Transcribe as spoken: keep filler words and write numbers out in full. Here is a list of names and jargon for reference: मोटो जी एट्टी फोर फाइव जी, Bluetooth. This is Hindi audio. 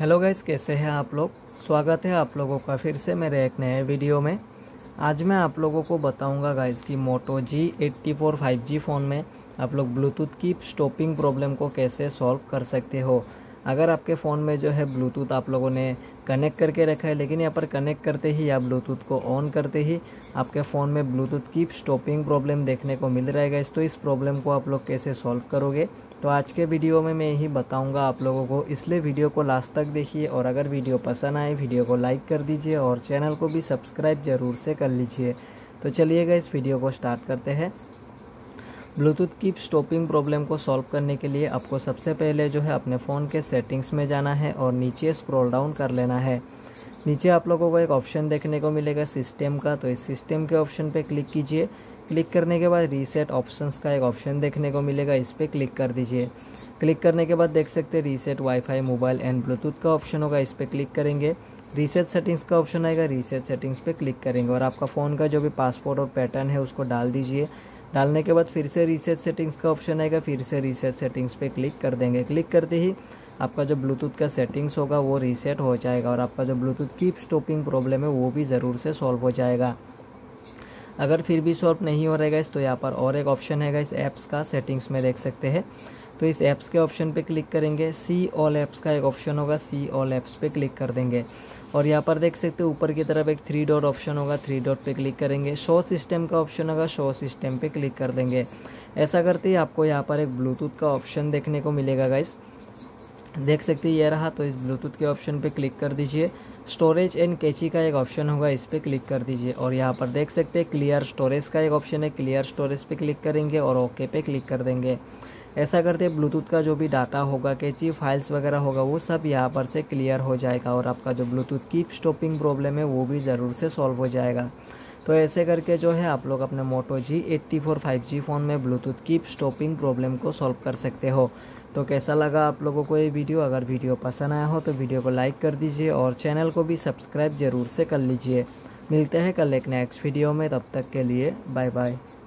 हेलो गाइस, कैसे हैं आप लोग। स्वागत है आप लोगों का फिर से मेरे एक नए वीडियो में। आज मैं आप लोगों को बताऊंगा गाइस कि मोटो जी एट्टी फोर फाइव जी phone में आप लोग ब्लूटूथ की स्टॉपिंग प्रॉब्लम को कैसे सॉल्व कर सकते हो। अगर आपके फ़ोन में जो है ब्लूटूथ आप लोगों ने कनेक्ट करके रखा है, लेकिन यहाँ पर कनेक्ट करते ही या ब्लूटूथ को ऑन करते ही आपके फ़ोन में ब्लूटूथ की स्टॉपिंग प्रॉब्लम देखने को मिल रहा है गाइस, तो इस प्रॉब्लम को आप लोग कैसे सॉल्व करोगे, तो आज के वीडियो में मैं यही बताऊंगा आप लोगों को। इसलिए वीडियो को लास्ट तक देखिए और अगर वीडियो पसंद आए वीडियो को लाइक कर दीजिए और चैनल को भी सब्सक्राइब ज़रूर से कर लीजिए। तो चलिए गाइस वीडियो को स्टार्ट करते हैं। ब्लूटूथ की स्टॉपिंग प्रॉब्लम को सॉल्व करने के लिए आपको सबसे पहले जो है अपने फ़ोन के सेटिंग्स में जाना है और नीचे स्क्रॉल डाउन कर लेना है। नीचे आप लोगों को एक ऑप्शन देखने को मिलेगा सिस्टम का, तो इस सिस्टम के ऑप्शन पे क्लिक कीजिए। क्लिक करने के बाद रीसेट ऑप्शंस का एक ऑप्शन देखने को मिलेगा, इस पर क्लिक कर दीजिए। क्लिक करने के बाद देख सकते हैं reset wifi mobile and Bluetooth का ऑप्शन होगा, इस पर क्लिक करेंगे। रीसेट सेटिंग्स का ऑप्शन आएगा, रीसेट सेटिंग्स पर क्लिक करेंगे और आपका फ़ोन का जो भी पासवर्ड और पैटर्न है उसको डाल दीजिए। डालने के बाद फिर से रीसेट सेटिंग्स का ऑप्शन आएगा, फिर से रीसेट सेटिंग्स पे क्लिक कर देंगे। क्लिक करते ही आपका जो ब्लूटूथ का सेटिंग्स होगा वो रीसेट हो जाएगा और आपका जो ब्लूटूथ की स्टॉपिंग प्रॉब्लम है वो भी ज़रूर से सॉल्व हो जाएगा। अगर फिर भी सॉल्व नहीं हो रहेगा इस, तो यहाँ पर और एक ऑप्शन है इस ऐप्स का, सेटिंग्स में देख सकते हैं। तो इस ऐप्स के ऑप्शन पे क्लिक करेंगे, सी ऑल ऐप्स का एक ऑप्शन होगा, सी ऑल ऐप्स पे क्लिक कर देंगे और यहाँ पर देख सकते हैं ऊपर की तरफ एक थ्री डॉट ऑप्शन होगा, थ्री डॉट पे क्लिक करेंगे। शो सिस्टम का ऑप्शन होगा, शो सिस्टम पे क्लिक कर देंगे। ऐसा करते ही आपको यहाँ पर एक ब्लूटूथ का ऑप्शन देखने को मिलेगा गाइस, देख सकते हैं ये रहा। तो इस ब्लूटूथ के ऑप्शन पे क्लिक कर दीजिए। स्टोरेज एंड कैची का एक ऑप्शन होगा, इस पर क्लिक कर दीजिए और यहाँ पर देख सकते हैं क्लियर स्टोरेज का एक ऑप्शन है, क्लियर स्टोरेज पे क्लिक करेंगे और ओके पे क्लिक कर देंगे। ऐसा करते हैं ब्लूटूथ का जो भी डाटा होगा, कैची फाइल्स वगैरह होगा, वो सब यहाँ पर से क्लियर हो जाएगा और आपका जो ब्लूटूथ की स्टॉपिंग प्रॉब्लम है वो भी ज़रूर से सॉल्व हो जाएगा। तो ऐसे करके जो है आप लोग अपने मोटो जी एट्टी फोर फाइव जी phone में ब्लूटूथ की स्टॉपिंग प्रॉब्लम को सॉल्व कर सकते हो। तो कैसा लगा आप लोगों को ये वीडियो। अगर वीडियो पसंद आया हो तो वीडियो को लाइक कर दीजिए और चैनल को भी सब्सक्राइब ज़रूर से कर लीजिए। मिलते हैं कल एक नेक्स्ट वीडियो में, तब तक के लिए बाय बाय।